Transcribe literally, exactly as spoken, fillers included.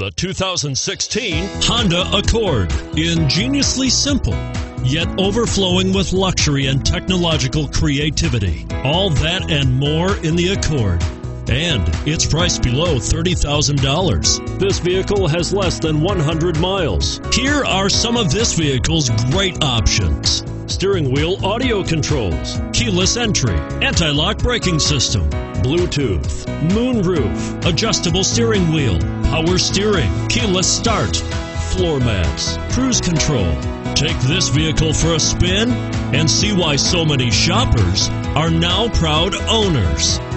the two thousand sixteen Honda Accord. Ingeniously simple, yet overflowing with luxury and technological creativity. All that and more in the Accord. And it's priced below thirty thousand dollars. This vehicle has less than one hundred miles. Here are some of this vehicle's great options: steering wheel audio controls, keyless entry, anti-lock braking system, Bluetooth, moonroof, adjustable steering wheel, power steering, keyless start, floor mats, cruise control. Take this vehicle for a spin and see why so many shoppers are now proud owners.